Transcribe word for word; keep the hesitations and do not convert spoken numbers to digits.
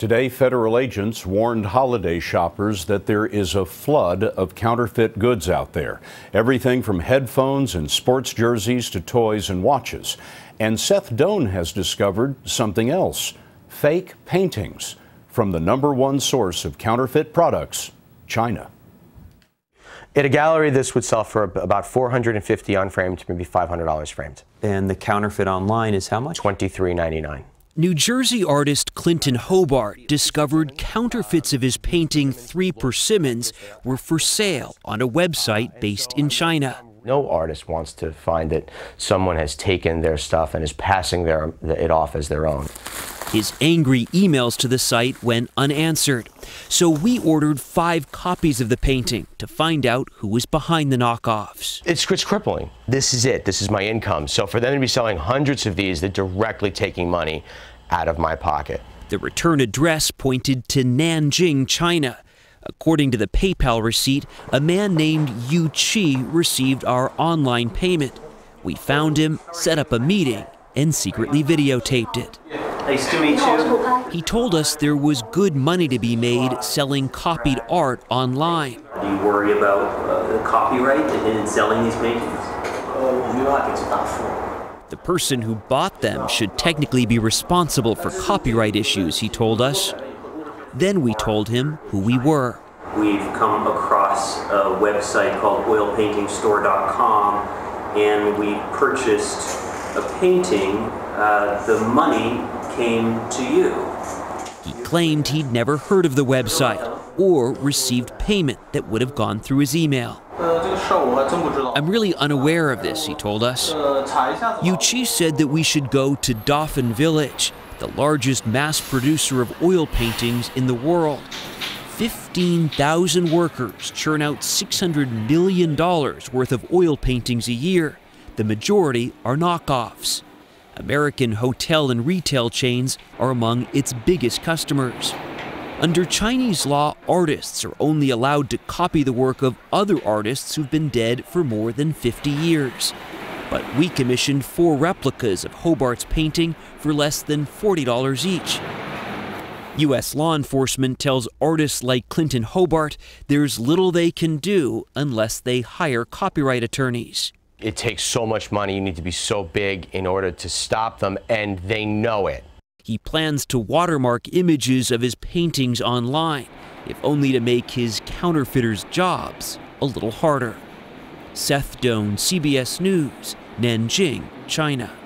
Today, federal agents warned holiday shoppers that there is a flood of counterfeit goods out there. Everything from headphones and sports jerseys to toys and watches. And Seth Doane has discovered something else, fake paintings from the number one source of counterfeit products, China. At a gallery, this would sell for about four hundred fifty dollars unframed, maybe five hundred dollars framed. And the counterfeit online is how much? twenty-three ninety-nine. New Jersey artist Clinton Hobart discovered counterfeits of his painting Three Persimmons were for sale on a website based in China. No artist wants to find that someone has taken their stuff and is passing their, it off as their own. His angry emails to the site went unanswered. So we ordered five copies of the painting to find out who was behind the knockoffs. It's, it's crippling. This is it. This is my income. So for them to be selling hundreds of these, they're directly taking money out of my pocket. The return address pointed to Nanjing, China. According to the PayPal receipt, a man named Yu Qi received our online payment. We found him, set up a meeting, and secretly videotaped it. Nice to meet you. He told us there was good money to be made selling copied art online. Do you worry about uh, the copyright in selling these paintings? Oh, you know, I think it's not for. The person who bought them should technically be responsible for copyright issues, he told us. Then we told him who we were. We've come across a website called oil painting store dot com, and we purchased a painting. Uh, the money came to you. He claimed he'd never heard of the website or received payment that would have gone through his email. I'm really unaware of this, he told us. Yu Qi said that we should go to Dauphin Village, the largest mass producer of oil paintings in the world. fifteen thousand workers churn out six hundred million dollars worth of oil paintings a year. The majority are knockoffs. American hotel and retail chains are among its biggest customers. Under Chinese law, artists are only allowed to copy the work of other artists who've been dead for more than fifty years. But we commissioned four replicas of Hobart's painting for less than forty dollars each. U S law enforcement tells artists like Clinton Hobart there's little they can do unless they hire copyright attorneys. It takes so much money, you need to be so big in order to stop them, and they know it. He plans to watermark images of his paintings online, if only to make his counterfeiters' jobs a little harder. Seth Doane, C B S News, Nanjing, China.